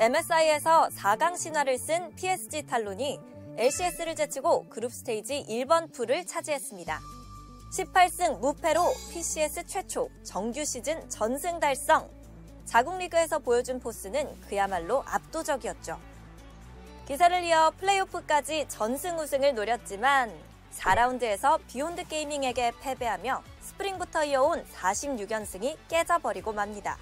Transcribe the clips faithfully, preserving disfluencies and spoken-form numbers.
엠에스아이에서 사 강 신화를 쓴 피에스지 탈론이 엘씨에스를 제치고 그룹 스테이지 일 번 풀을 차지했습니다. 십팔 승 무패로 피씨에스 최초 정규 시즌 전승 달성! 자국 리그에서 보여준 포스는 그야말로 압도적이었죠. 기세를 이어 플레이오프까지 전승 우승을 노렸지만 사 라운드에서 비욘드 게이밍에게 패배하며 스프링부터 이어온 사십육 연승이 깨져버리고 맙니다.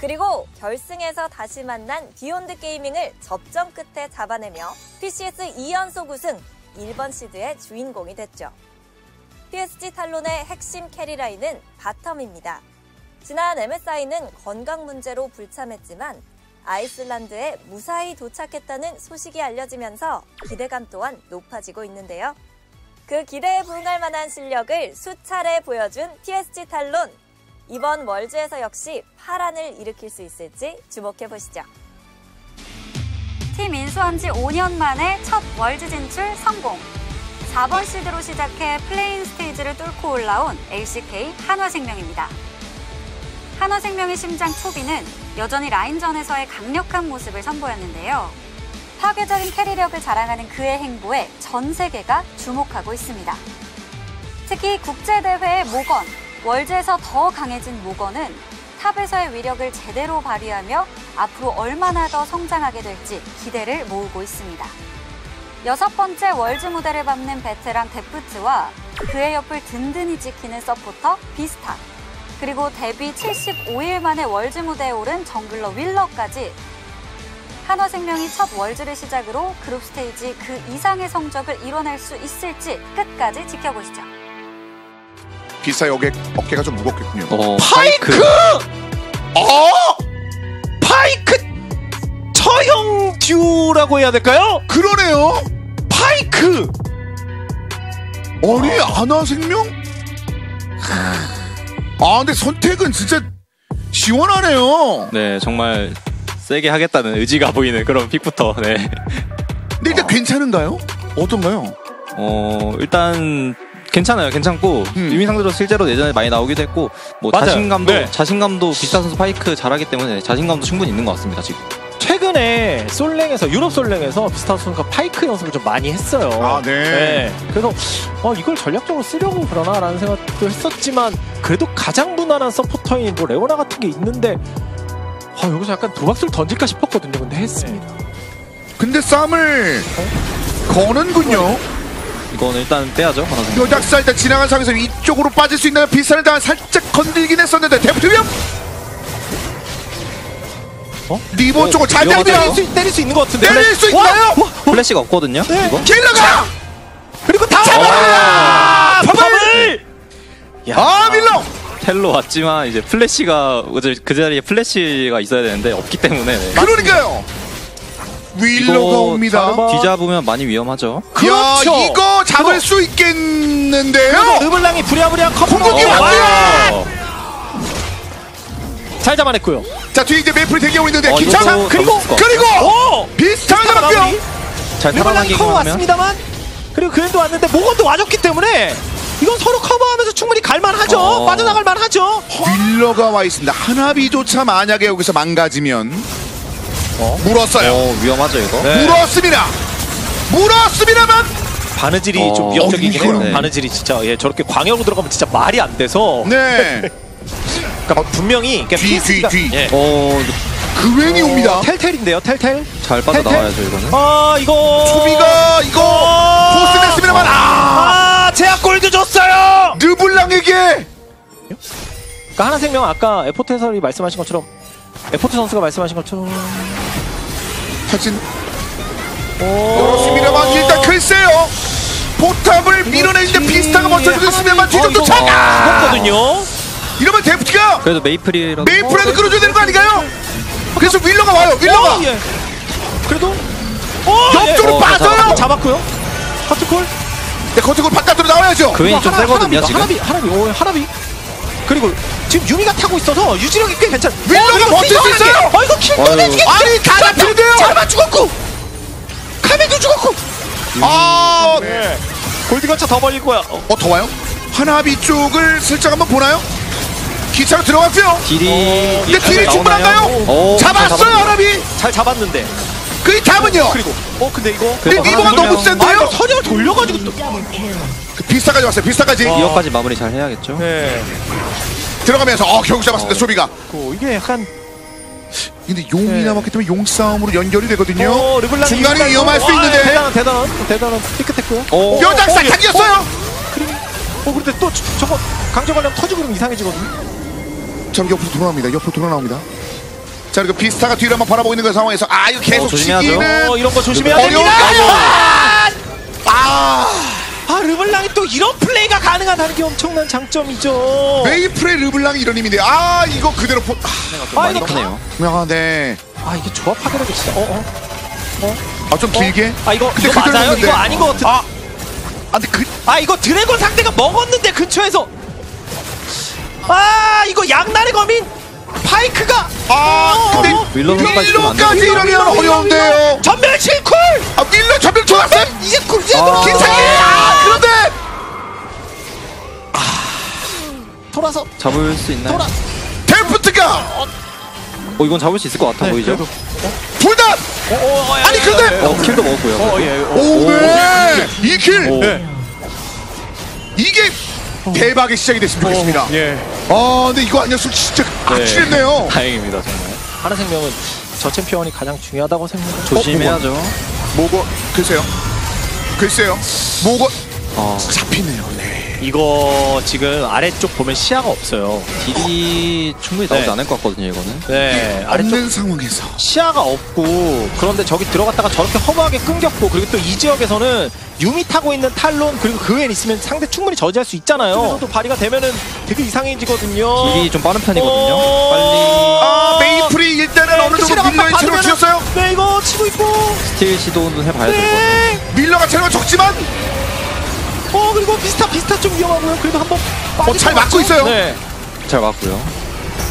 그리고 결승에서 다시 만난 비욘드 게이밍을 접전 끝에 잡아내며 피씨에스 이 연속 우승, 일 번 시드의 주인공이 됐죠. 피에스지 탈론의 핵심 캐리라인은 바텀입니다. 지난 엠에스아이는 건강 문제로 불참했지만 아이슬란드에 무사히 도착했다는 소식이 알려지면서 기대감 또한 높아지고 있는데요. 그 기대에 부응할 만한 실력을 수차례 보여준 피에스지 탈론. 이번 월즈에서 역시 파란을 일으킬 수 있을지 주목해보시죠. 팀 인수한 지 오 년 만에 첫 월즈 진출 성공! 사 번 시드로 시작해 플레인 스테이지를 뚫고 올라온 엘씨케이 한화생명입니다. 한화생명의 심장 초비는 여전히 라인전에서의 강력한 모습을 선보였는데요. 파괴적인 캐리력을 자랑하는 그의 행보에 전 세계가 주목하고 있습니다. 특히 국제대회의 모건, 월즈에서 더 강해진 모건은 탑에서의 위력을 제대로 발휘하며 앞으로 얼마나 더 성장하게 될지 기대를 모으고 있습니다. 여섯 번째 월즈 무대를 밟는 베테랑 데프트와 그의 옆을 든든히 지키는 서포터 비스타, 그리고 데뷔 칠십오 일 만에 월즈 무대에 오른 정글러 윌러까지 한화생명이 첫 월즈를 시작으로 그룹 스테이지 그 이상의 성적을 이뤄낼 수 있을지 끝까지 지켜보시죠. 비스타 어깨, 어깨가 좀 무겁겠군요. 어, 파이크! 파이크! 어? 파이크! 처형 듀오라고 해야 될까요? 그러네요! 파이크! 아니, 한화생명? 아, 근데 선택은 진짜 시원하네요. 네, 정말 세게 하겠다는 의지가 보이는 그런 픽부터. 네. 근데 일단 어. 괜찮은가요? 어떤가요? 어, 일단 괜찮아요. 괜찮고 음. 유미 상대로 실제로 예전에 많이 나오기도 했고 뭐 맞아요. 자신감도 네. 자신감도 비슷한 선수 파이크 잘하기 때문에 자신감도 충분히 있는 것 같습니다. 지금 최근에 솔랭에서 유럽 솔랭에서 비슷한 선수가 파이크 연습을 좀 많이 했어요. 아, 네. 네. 그래서 어, 이걸 전략적으로 쓰려고 그러나라는 생각도 했었지만 그래도 가장 무난한 서포터인 뭐 레오나 같은 게 있는데 아, 여기서 약간 도박수를 던질까 싶었거든요. 근데 했습니다. 네. 근데 싸움을 어? 거는군요. 이건 일단 빼야죠. 요약사 일단 지나간 상에서 이쪽으로 빠질 수 있나요? 비슷한 일단 살짝 건들긴 했었는데 데프트 위험! 어? 리본 어, 쪽을 잘 때리면 때릴 수, 때릴 수 있는 것 같은데 때릴 수 있나요? 플래시가 없거든요. 네. 이거? 킬러가! 그리고 다 잡아라! 퍼블! 아 밀러! 텔로 왔지만 이제 플래시가 그 자리에 플래시가 있어야 되는데 없기 때문에. 네. 그러니까요. 윌러가 옵니다. 뒤잡으면 많이 위험하죠. 그렇죠. 야, 이거 잡을 그거. 수 있겠는데요. 르블랑이 부랴부랴 커플공격이 왔어요. 잘 잡아냈고요. 자 뒤에 이제 메이플 대기하고 있는데 어, 기창 그리고 그리고 오! 비슷한 잡았고요. 르블랑이 커버 왔습니다만 그리고 그랜도 왔는데 모건도 와줬기 때문에 이건 서로 커버하면서 충분히 갈만하죠. 어... 빠져나갈만하죠. 윌러가 와 있습니다. 하나비조차 만약에 여기서 망가지면. 어? 물었어요. 어, 위험하죠 이거. 네. 물었습니다. 물었습니다만 바느질이 어... 좀 위협적이긴 해요. 네. 바느질이 진짜 예, 저렇게 광역으로 들어가면 진짜 말이 안 돼서. 네. 그러니까 어, 분명히 뒤 뒤 뒤. 그웬이 옵니다. 텔텔인데요. 텔텔. 잘 빠져 나와야죠 이거는. 아 이거. 초비가 이거 포스 됐습니다만. 아, 아 제압골도 줬어요. 르블랑에게. 그러니까 한화생명 아까 에포트 해설이 말씀하신 것처럼 에포트 선수가 말씀하신 것처럼. 사진 그렇습니다만 일단 글쎄요 포탑을 밀어내는데 비스타가 먼저 들었습니다만 뒤쪽 도착! 죽었거든요. 이러면 데프트가 그래도 메이플이라도 메이플에도 끌어줘야 되는 거 아닌가요? 그래서 윌러가 와요. 윌러가 오, 예. 그래도 오, 옆쪽으로 예. 빠져요. 어, 잡았고요. 커트콜 네, 커트콜 바깥으로 나와야죠. 그웬이 좀 세거든요 지금. 하나비 하나비 오 하나비 그리고 지금 유미가 타고 있어서 유지력이 꽤 괜찮. 윌러가 버틸 수 있어요. 어 이거 킬도 되지. 아니 다 잡히는데요. 잘만 죽었고 카메도 죽었고. 음, 아 네. 골드건차 더 벌릴 거야. 어 더 와요? 하나비 쪽을 슬쩍 한번 보나요? 기차로 들어갔고요. 딜이 근데 딜이 충분한가요? 잡았어요. 아랍이 잘 잡았는데 그 다음은요. 어, 그리고 어 근데 이거 근데 리버가 너무 센데요. 선형을 돌려가지고 또 그 비스타까지 왔어요. 비스타까지 이어까지 마무리 잘 해야겠죠. 네. 들어가면서 어 결국 잡았습니다. 어, 소비가 그, 이게 약간 근데 용이 네. 남았기 때문에 용 싸움으로 연결이 되거든요. 어, 중간이 위험할 수 있는데 대단한 대단한 대단한 피켓했고요. 어, 뼈장사 당겼어요. 어, 어, 어 근데 또 저거 강제관령 터지고 그러면 이상해지거든요. 참 옆으로 돌아옵니다. 옆으로 돌아나옵니다. 자 그리고 비스타가 뒤를 한번 바라보고 있는 그 상황에서 아 이거 계속 치기는 어, 어, 이런 거 조심해야 됩니다. 아! 아 르블랑이 또 이런 플레이가 가능하다는 게 엄청난 장점이죠. 메이플의 르블랑이 이런 힘인데 아 이거 그대로 포... 아, 아 이거 가네요. 아, 네. 아 이게 조합 파괴력이 진짜 어어 어? 어? 아 좀 길게? 어? 아 이거, 근데 이거 맞아요? 근데. 이거 아닌 것 같은 아, 아 근데 그... 아 이거 드래곤 상대가 먹었는데 근처에서 아 이거 양날의 거민 파이크가 아 근데 어, 윌로까지 이러면 어려운데요. 전멸 칠 쿨! 아 윌로 전멸 좋았어요? 이제 쿨이야 너 긴장해! 아 그런데! 아 돌아서 잡을 수 있나요? 돌아 데프트가! 어, 어 이건 잡을 수 있을 것 같아 네, 보이죠? 불답! 어? 어, 어, 아니 근데! 어 킬도 먹었고요. 어, 예, 어, 오네! 이 킬! 네. 이게 대박의 시작이 됐으면 좋겠습니다. 예. 아 근데 이거 안녕수 진짜 아찔했네요. 네, 다행입니다 정말. 한화생명은 저 챔피언이 가장 중요하다고 생각해요. 조심해야죠. 어, 모건 글쎄요. 글쎄요. 모건 어. 잡히네요. 네. 이거 지금 아래쪽 보면 시야가 없어요. 딜이 어. 충분히 나오지 네. 않을 것 같거든요 이거는. 네. 아래쪽 상황에서 시야가 없고 그런데 저기 들어갔다가 저렇게 허무하게 끊겼고 그리고 또 이 지역에서는. 유미 타고 있는 탈론 그리고 그웬 있으면 상대 충분히 저지할 수 있잖아요. 또 발휘가 되면은 되게 이상해지거든요. 딜이 좀 빠른 편이거든요. 빨리. 아 메이플이 일단은 어느 정도 밀러의 체력을 주셨어요. 네 이거 치고 있고. 스틸 시도는 해봐야 될 것 같아요. 밀러가 체력은 적지만. 어 그리고 비스타 비스타 좀 위험하고요. 그래도 한번. 어 잘 맞고 있어요. 네. 잘 맞고요.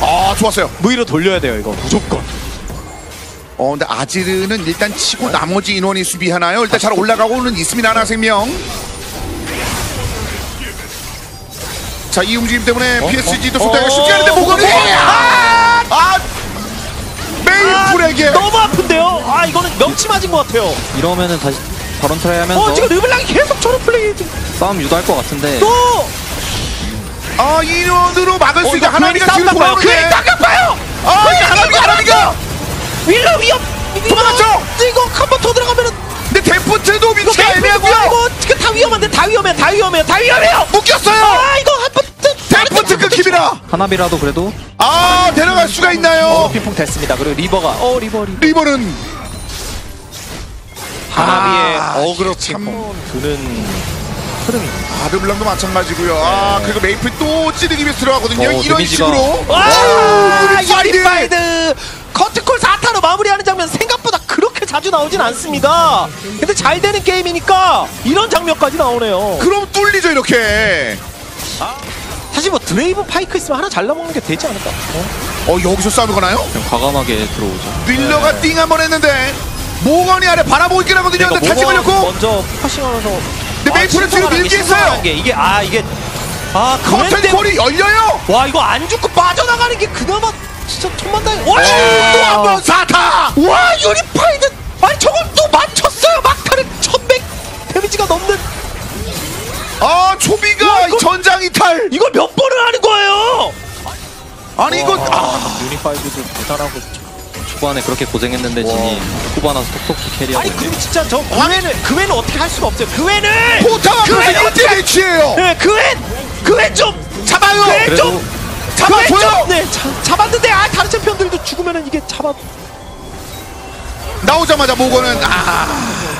아 좋았어요. 무이로 돌려야 돼요 이거 무조건. 어 근데 아지르는 일단 치고 나머지 인원이 수비하나요? 일단 잘 올라가고는 있습니다. 한화생명 자 이 움직임 때문에 어? 피에스지도 손대기가 어? 쉽지 않은데 모건이 아! 아! 메이플에게 아, 너무 아픈데요? 아 이거는 명치 맞은 것 같아요. 이러면은 다시 바론 트라이하면서 어 지금 르블랑이 계속 저런 플레이 싸움 유도할 것 같은데 또! 아 인원으로 막을 수 있게 어, 하나미가 뒤로 돌아오는데 그이 깜깜봐요! 아 하나미가 하나미가! 윌러 위협! 도망갔죠! 이거 한번 더 들어가면은 근데 데프트도 위치가 애매하고요! 이거 지금 다 위험한데 다 위험해 다 위험해요 다 위험해요! 묶였어요! 아 이거 한번 데프트 끊깁니다! 하나비라도 그래도 아 데려갈 수가 있나요? 어, 핑퐁 됐습니다. 그리고 리버가 어 리버 리버 리버는 하나비의 아, 어그로 핑퐁 드는 흐름이 아 르블랑도 마찬가지고요. 네. 아 그리고 메이플 또 찌르기 위해서 들어가거든요. 어, 이런 데미지가... 식으로 아 유리파이드! 커트콜 사 타로 마무리하는 장면 생각보다 그렇게 자주 나오진 않습니다. 근데 잘 되는 게임이니까 이런 장면까지 나오네요. 그럼 뚫리죠 이렇게. 아, 사실 뭐 드레이브 파이크 있으면 하나 잘라먹는 게 되지 않을까. 어, 어 여기서 싸우거나요? 과감하게 들어오죠. 밀러가 띵 한번 했는데 모건이 아래 바라보고 있긴 하거든요. 근데 다시 걸렸고 먼저 퍼싱하면서 근데 메이플은 뒤로 밀기 했어요. 게 이게 아 이게 아 커튼콜이 열려요. 와 이거 안 죽고 빠져나가는 게 그나마 진짜 천만다행. 와! 또 한 번 사 타! 와! 유리파이는! 아니 저걸 또 맞췄어요! 막타는 천백! 데미지가 넘는! 아! 초비가 와, 이걸, 전장 이탈! 이걸 몇 번을 하는 거예요! 아니 이건 아! 유리파이도 대단하고 초반에 그렇게 고생했는데 진이 후반 와서 톡톡히 캐리하고 아니 그리고 진짜 저 그웬은! 그웬은 어떻게 할 수가 없어요! 그웬은! 포탑 앞에서 일대 매치예요! 네! 그웬! 그웬 좀! 잡아요! 그웬 좀! 잡았어요! 네, 자, 잡았는데 아 다른 챔피언들도 죽으면은 이게 잡아 나오자마자 모건은 아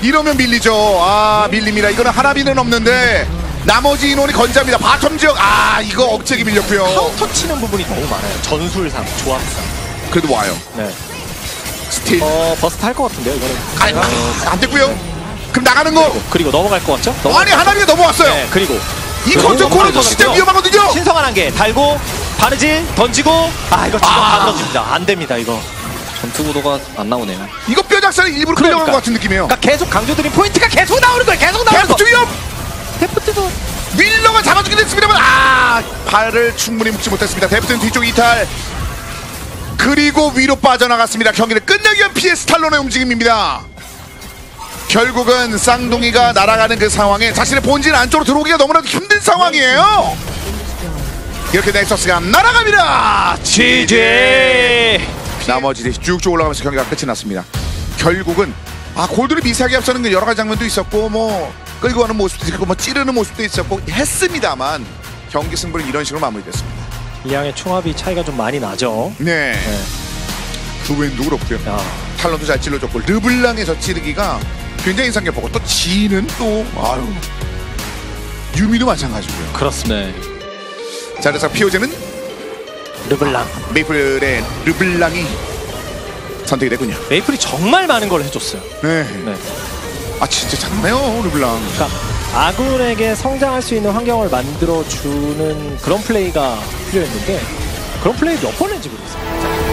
이러면 밀리죠. 아 밀립니다. 이거는 하나비는 없는데 나머지 인원이 건자입니다. 바텀 지역 아 이거 억제기 밀렸고요. 카운터 치는 부분이 너무 많아요. 전술상 조합상 그래도 와요. 네. 스틸 어 버스 탈 것 같은데요 이거는. 아니, 아, 안 됐고요. 네. 그럼 나가는 거. 그리고, 그리고 넘어갈 것 같죠? 넘어갈 아니 하나비가 넘어왔어요. 네, 그리고. 이 건조 코너도 진짜 위험하거든요. 신성한 한개 달고 바느질 던지고 아 이거 진짜 다 던집니다. 안 됩니다 이거. 전투 구도가 안 나오네요. 이거 뼈작사는 일부러 끌려간 것 같은 느낌이에요. 그러니까 계속 강조드린 포인트가 계속 나오는 거예요. 계속 나오는 거. 계속 데프트도 윌러가 잡아주긴 했습니다만 아 발을 충분히 묶지 못했습니다. 데프트는 뒤쪽 이탈 그리고 위로 빠져나갔습니다. 경기를 끝내기 위한 피에스 탈론의 움직임입니다. 결국은 쌍둥이가 날아가는 그 상황에 자신의 본진 안쪽으로 들어오기가 너무나도 힘든 상황이에요. 이렇게 넥서스가 날아갑니다. 지지. 나머지 쭉쭉 올라가면서 경기가 끝이 났습니다. 결국은 아 골드를 미세하게 앞서는 그 여러 가지 장면도 있었고 뭐 끌고 가는 모습도 있고 뭐 찌르는 모습도 있었고 했습니다만 경기 승부는 이런 식으로 마무리됐습니다. 이 양의 총합이 차이가 좀 많이 나죠. 네. 네. 두 왼도 그렇고요. 야. 탈론도 잘 찔러줬고 르블랑의 저 찌르기가 굉장히 인상 깊었고 또 지는 또 아유 유미도 마찬가지고요. 그렇습니다. 자 그래서 피오제는 르블랑 메이플의 르블랑이 선택이 됐군요. 메이플이 정말 많은 걸 해줬어요. 네. 네. 아 진짜 작네요 르블랑. 그러니까 아군에게 성장할 수 있는 환경을 만들어주는 그런 플레이가 필요했는데 그런 플레이 몇 번 했는지 모르겠어요.